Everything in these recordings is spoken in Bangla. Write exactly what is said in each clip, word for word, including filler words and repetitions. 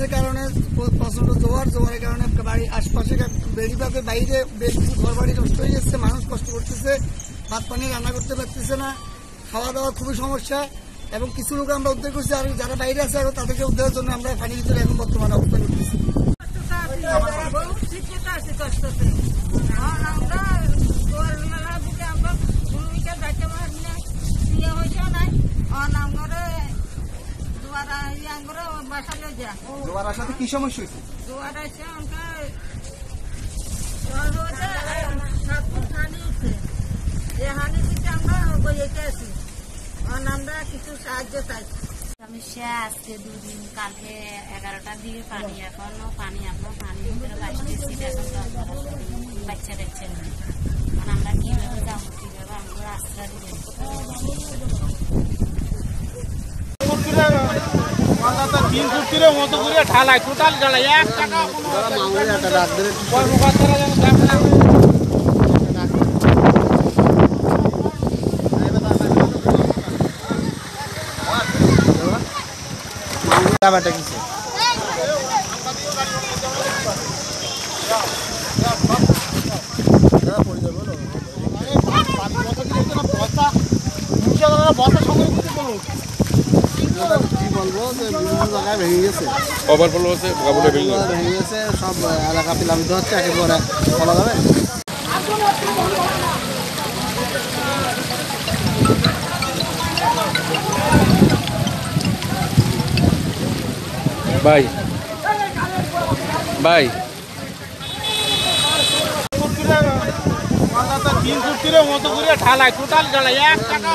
গাছের কারণে প্রচন্ড জোয়ার জোয়ারের কারণে বাড়ির আশপাশে বেশিরভাগের বাইরে বেশ কিছু ঘর বাড়ি নষ্ট হয়ে যাচ্ছে, মানুষ কষ্ট করতেছে, ভাত পানি রান্না করতে পারতেছে না, খাওয়া দাওয়া খুবই সমস্যা। এবং কিছু লোক আমরা উদ্ধার করছি, আর যারা বাইরে আছে আরো তাদেরকে উদ্ধারের জন্য আমরা পানির ভিতরে এখন বর্তমানে অবস্থান করতেছি। জোয়ার আসাতে কি সমস্যা হয়েছে? জোয়ার আসে আমরা কিছু সাহায্য চাইছি। সমস্যা আজকে দুদিন, কালকে এগারোটার দিকে পানি, এখনো পানি আমরা পানি বাচ্চা দেখছে না, আমরা কিভাবে যাবো, কিভাবে আমরা রাস্তা বসা সঙ্গে বলবো যে বিভিন্ন জায়গায় ভেঙে গেছে, ওভারফ্লো হচ্ছে, গাবুলে ভেঙে গেছে, ভেঙে গেছে সব এলাকা পিলামি ধরছে, একেবারে বলা যাবে। ভাই ভাই তিন ফুটের মতো করে ঢালাই কোটাল ঢালাই এক টাকা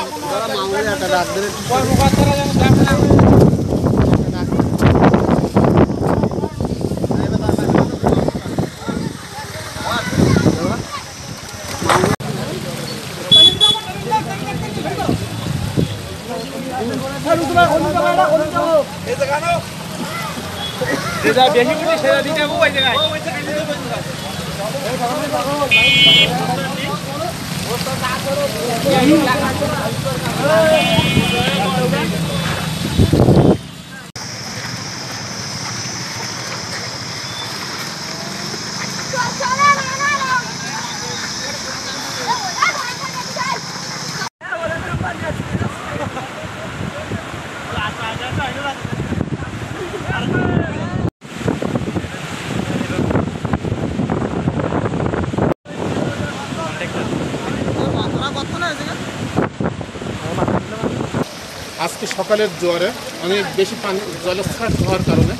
আজকে সকালের জোয়ারে অনেক বেশি পানি জলস্রোত হওয়ার কারণে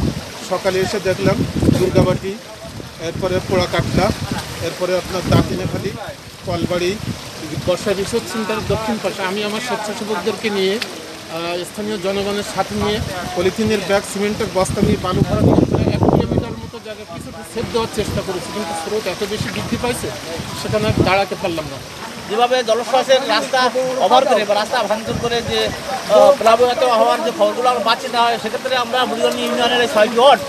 সকালে এসে দেখলাম দুর্গাবাটি, এরপরে পোড়াকাটলা, এরপরে আপনার দাঁতিনাখালি, কলবাড়ি, বর্ষা রিসোর্ট সেন্টারের দক্ষিণ পাশে আমি আমার স্বেচ্ছাসেবকদেরকে নিয়ে স্থানীয় জনগণের সাথে নিয়ে পলিথিনের ব্যাগ, সিমেন্টের বস্তা নিয়ে বালু ভরা এক কিলোমিটার মতো জায়গা কিছুটা সেভ দেওয়ার চেষ্টা করেছি, কিন্তু স্রোত এত বেশি বৃদ্ধি পাইছে সেখানে দাঁড়াতে পারলাম না। যেভাবে জলস্রোতের রাস্তা ওভার করে বা রাস্তা ভাঙচুর করে যে প্লাবিত হওয়ার যে খবরগুলো আমরা পাচ্ছি না, সেক্ষেত্রে আমরা বুড়িগঞ্জ ইউনিয়নের এই ছয়টি ওয়ার্ড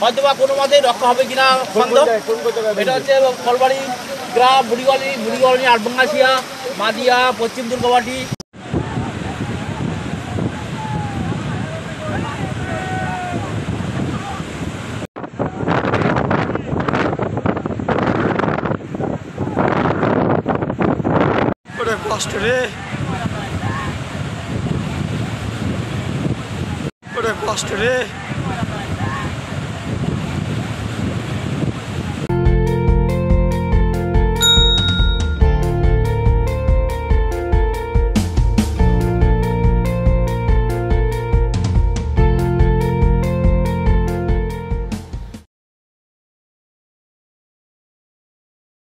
হয়তো বা কোনো মতেই রক্ষা হবে কিনা সন্দেহ। এটা হচ্ছে কলবাড়ি গ্রাম, বুড়িগলি, বুড়িগলি আটবাঙ্গাশিয়া, মাদিয়া, পশ্চিম দুর্গাবাটি। কষ্ট রে, কষ্ট রে।